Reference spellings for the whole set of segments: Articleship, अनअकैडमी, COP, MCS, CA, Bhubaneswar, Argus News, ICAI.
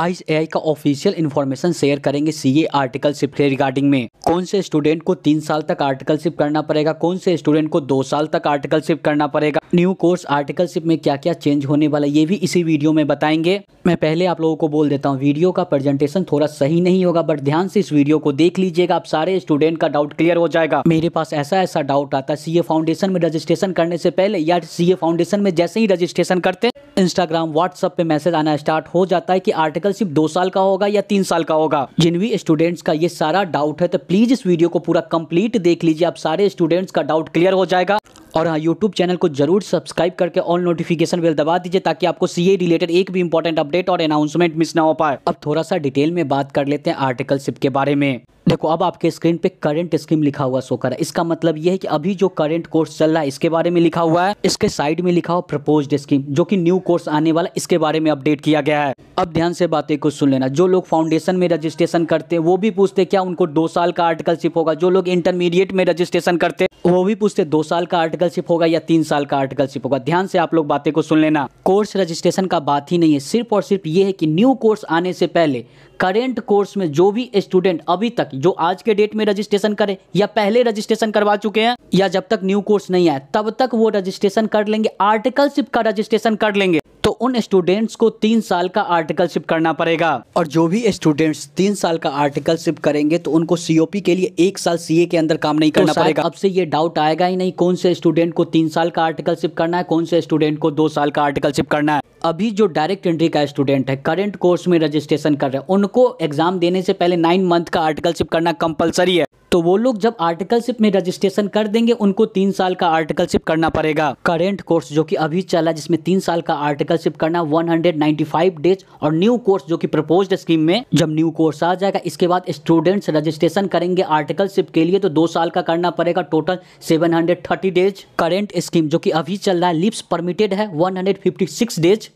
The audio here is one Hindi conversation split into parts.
ICAI का ऑफिशियल इन्फॉर्मेशन शेयर करेंगे सीए आर्टिकलशिप के रिगार्डिंग में। कौन से स्टूडेंट को 3 साल तक आर्टिकलशिप करना पड़ेगा, कौन से स्टूडेंट को 2 साल तक आर्टिकलशिप करना पड़ेगा, न्यू कोर्स आर्टिकलशिप में क्या क्या चेंज होने वाला है, ये भी इसी वीडियो में बताएंगे। मैं पहले आप लोगों को बोल देता हूँ वीडियो का प्रेजेंटेशन थोड़ा सही नहीं होगा, बट ध्यान से इस वीडियो को देख लीजिएगा, आप सारे स्टूडेंट का डाउट क्लियर हो जाएगा। मेरे पास ऐसा डाउट आता है सीए फाउंडेशन में रजिस्ट्रेशन करने से पहले या सीए फाउंडेशन में जैसे ही रजिस्ट्रेशन करते इंस्टाग्राम व्हाट्सएप पे मैसेज आना स्टार्ट हो जाता है कि आर्टिकलशिप 2 साल का होगा या 3 साल का होगा। जिन भी स्टूडेंट्स का ये सारा डाउट है तो प्लीज इस वीडियो को पूरा कंप्लीट देख लीजिए, आप सारे स्टूडेंट्स का डाउट क्लियर हो जाएगा। और हाँ, YouTube चैनल को जरूर सब्सक्राइब करके ऑल नोटिफिकेशन बेल दबा दीजिए ताकि आपको सीए रिलेटेड एक भी इंपॉर्टेंट अपडेट और अनाउंसमेंट मिस ना हो पाए। अब थोड़ा सा डिटेल में बात कर लेते हैं आर्टिकलशिप के बारे में। देखो, अब आपके स्क्रीन पे करंट स्कीम लिखा हुआ शो कर रहा है, इसका मतलब यह है कि अभी जो करंट कोर्स चल रहा है इसके बारे में लिखा हुआ है, इसके साइड में लिखा हुआ प्रपोज्ड स्कीम जो कि न्यू कोर्स आने वाला इसके बारे में अपडेट किया गया है। अब ध्यान से बातें कुछ सुन लेना। जो लोग फाउंडेशन में रजिस्ट्रेशन करते हैं वो भी पूछते क्या उनको 2 साल का आर्टिकलशिप होगा, जो लोग इंटरमीडिएट में रजिस्ट्रेशन करते वो भी पूछते 2 साल का आर्टिकलशिप होगा या 3 साल का आर्टिकलशिप होगा। ध्यान से आप लोग बातें को सुन लेना। कोर्स रजिस्ट्रेशन का बात ही नहीं है, सिर्फ और सिर्फ ये है कि न्यू कोर्स आने से पहले करेंट कोर्स में जो भी स्टूडेंट अभी तक जो आज के डेट में रजिस्ट्रेशन करे या पहले रजिस्ट्रेशन करवा चुके हैं या जब तक न्यू कोर्स नहीं आया तब तक वो रजिस्ट्रेशन कर लेंगे, आर्टिकलशिप का रजिस्ट्रेशन कर लेंगे, तो उन स्टूडेंट्स को 3 साल का आर्टिकलशिप करना पड़ेगा। और जो भी स्टूडेंट्स 3 साल का आर्टिकलशिप करेंगे तो उनको सीओपी के लिए 1 साल सीए के अंदर काम नहीं करना पड़ेगा। अब से ये डाउट आएगा ही नहीं कौन से स्टूडेंट को 3 साल का आर्टिकलशिप करना है, कौन से स्टूडेंट को 2 साल का आर्टिकलशिप करना है। अभी जो डायरेक्ट एंट्री का स्टूडेंट है करंट कोर्स में रजिस्ट्रेशन कर रहे हैं उनको एग्जाम देने से पहले 9 मंथ का आर्टिकलशिप करना कंपलसरी है, तो वो लोग जब आर्टिकलशिप में रजिस्ट्रेशन कर देंगे उनको 3 साल का आर्टिकलशिप करना पड़ेगा। करेंट कोर्स जो कि अभी चला जिसमें 3 साल का आर्टिकलशिप करना 195 डेज और न्यू कोर्स जो कि प्रपोज्ड स्कीम में जब न्यू कोर्स आ जाएगा इसके बाद स्टूडेंट्स रजिस्ट्रेशन करेंगे आर्टिकलशिप के लिए तो 2 साल का करना पड़ेगा, टोटल 730 डेज। करेंट स्कीम जो कि अभी चल रहा है लीव्स परमिटेड है 156 डेज,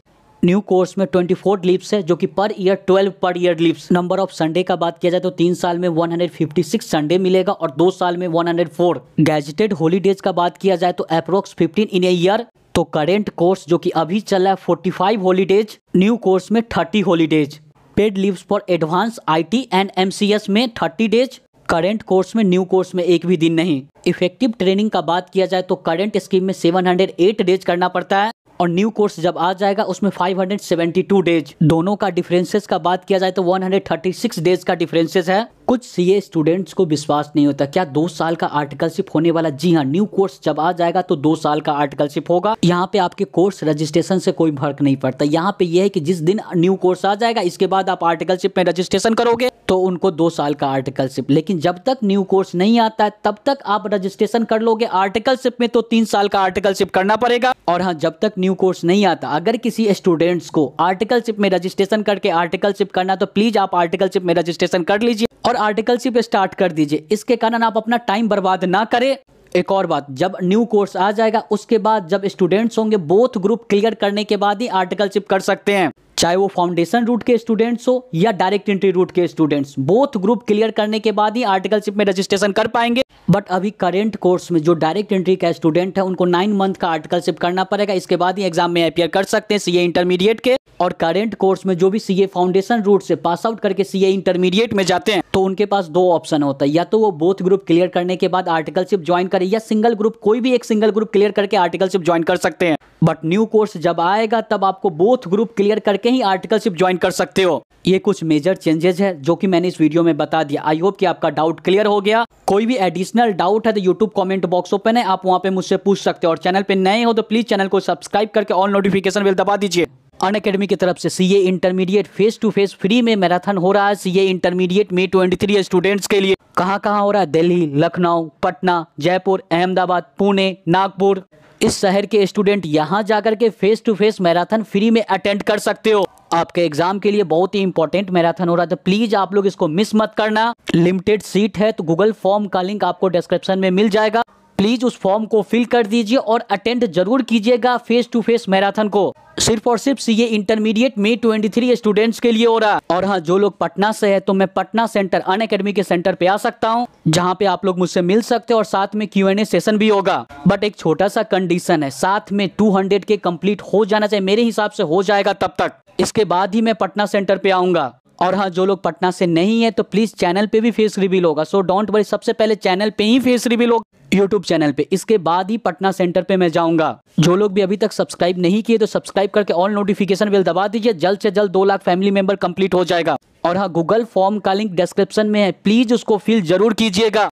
न्यू कोर्स में 24 लीव्स है जो कि पर year 12 per year leaves. Number of Sunday का बात किया जाए तो 3 साल में 156 संडे मिलेगा और 2 साल में 104। गैजेटेड हॉलीडेज का बात किया जाए तो अप्रोक्स 15 इन ए ईयर, तो करेंट कोर्स जो कि अभी चल रहा है 45 हॉलीडेज, न्यू कोर्स में 30 holidays. Paid leaves for advance IT and MCS में 30 डेज, करेंट कोर्स में न्यू कोर्स में एक भी दिन नहीं। इफेक्टिव ट्रेनिंग का बात किया जाए तो करेंट स्कीम में 708 डेज करना पड़ता है और न्यू कोर्स जब आ जाएगा उसमें 572 डेज। दोनों का डिफरेंसेस का बात किया जाए तो 136 डेज का डिफरेंसेस है। कुछ सीए स्टूडेंट्स को विश्वास नहीं होता क्या 2 साल का आर्टिकलशिप होने वाला। जी हाँ, न्यू कोर्स जब आ जाएगा तो 2 साल का आर्टिकलशिप होगा। यहाँ पे आपके कोर्स रजिस्ट्रेशन से कोई फर्क नहीं पड़ता, यहाँ पे यह है कि जिस दिन न्यू कोर्स आ जाएगा इसके बाद आप आर्टिकलशिप में रजिस्ट्रेशन करोगे तो उनको 2 साल का आर्टिकलशिप, लेकिन जब तक न्यू कोर्स नहीं आता है तब तक आप रजिस्ट्रेशन कर लोगे आर्टिकलशिप में तो 3 साल का आर्टिकलशिप करना पड़ेगा। और हाँ, जब तक न्यू कोर्स नहीं आता अगर किसी स्टूडेंट्स को आर्टिकलशिप में रजिस्ट्रेशन करके आर्टिकलशिप करना तो प्लीज आप आर्टिकलशिप में रजिस्ट्रेशन कर लीजिए और आर्टिकलशिप स्टार्ट कर दीजिए, इसके कारण आप अपना टाइम बर्बाद ना करें। एक और बात, जब न्यू कोर्स आ जाएगा उसके बाद जब स्टूडेंट्स होंगे बोथ ग्रुप क्लियर करने के बाद ही आर्टिकलशिप कर सकते हैं, चाहे वो फाउंडेशन रूट के स्टूडेंट्स हो या डायरेक्ट एंट्री रूट के स्टूडेंट्स, बोथ ग्रुप क्लियर करने के बाद ही आर्टिकलशिप में रजिस्ट्रेशन कर पाएंगे। बट अभी करेंट कोर्स में जो डायरेक्ट एंट्री का स्टूडेंट है उनको 9 मंथ का आर्टिकलशिप करना पड़ेगा, इसके बाद ही एग्जाम में अपियर कर सकते हैं सीए इंटरमीडिएट के। और करेंट कोर्स में जो भी सीए फाउंडेशन रूट से पास आउट करके सीए इंटरमीडिएट में जाते हैं तो उनके पास 2 ऑप्शन होता है, या तो वो बोथ ग्रुप क्लियर करने के बाद आर्टिकलशिप ज्वाइन करें या सिंगल ग्रुप, कोई भी एक सिंगल ग्रुप क्लियर करके आर्टिकलशिप ज्वाइन कर सकते हैं। बट न्यू कोर्स जब आएगा तब आपको बोथ ग्रुप क्लियर करके ही आर्टिकलशिप ज्वाइन कर सकते हो। ये कुछ मेजर चेंजेस है जो कि मैंने इस वीडियो में बता दिया। आई होप कि आपका डाउट क्लियर हो गया। कोई भी एडिशनल डाउट है तो यूट्यूब कमेंट बॉक्स ओपन है, आप वहां पे मुझसे पूछ सकते हो। और चैनल पे नए हो तो प्लीज चैनल को सब्सक्राइब करके ऑल नोटिफिकेशन बेल दबा दीजिए। अनअकैडमी की तरफ से CA intermediate face to face free में मैराथन हो रहा है सीए इंटरमीडिएट में 23 स्टूडेंट्स के लिए। कहाँ हो रहा है? दिल्ली, लखनऊ, पटना, जयपुर, अहमदाबाद, पुणे, नागपुर। इस शहर के स्टूडेंट यहाँ जाकर के face to face marathon free में अटेंड कर सकते हो। आपके एग्जाम के लिए बहुत ही इंपॉर्टेंट मैराथन हो रहा है तो प्लीज आप लोग इसको मिस मत करना। लिमिटेड सीट है तो गूगल फॉर्म का लिंक आपको डिस्क्रिप्शन में मिल जाएगा, प्लीज उस फॉर्म को फिल कर दीजिए और अटेंड जरूर कीजिएगा फेस टू फेस मैराथन को। सिर्फ और सिर्फ सीए इंटरमीडिएट में 23 स्टूडेंट्स के लिए हो रहा। और हाँ, जो लोग पटना से है तो मैं पटना सेंटर अनअकैडमी के सेंटर पे आ सकता हूँ, जहाँ पे आप लोग मुझसे मिल सकते हो और साथ में Q&A सेशन भी होगा। बट एक छोटा सा कंडीशन है, साथ में 200 के कंप्लीट हो जाना चाहिए। मेरे हिसाब से हो जाएगा तब तक, इसके बाद ही मैं पटना सेंटर पे आऊंगा। और हाँ, जो लोग पटना से नहीं है तो प्लीज चैनल पे भी फेस रिवील होगा, सो डोंट वरी, सबसे पहले चैनल पे ही फेस रिवील होगा, यूट्यूब चैनल पे। इसके बाद ही पटना सेंटर पे मैं जाऊंगा। जो लोग भी अभी तक सब्सक्राइब नहीं किए तो सब्सक्राइब करके ऑल नोटिफिकेशन बेल दबा दीजिए। जल्द से जल्द 2 लाख फैमिली मेंबर कंप्लीट हो जाएगा। और हाँ, गूगल फॉर्म का लिंक डिस्क्रिप्शन में है, प्लीज उसको फिल जरूर कीजिएगा।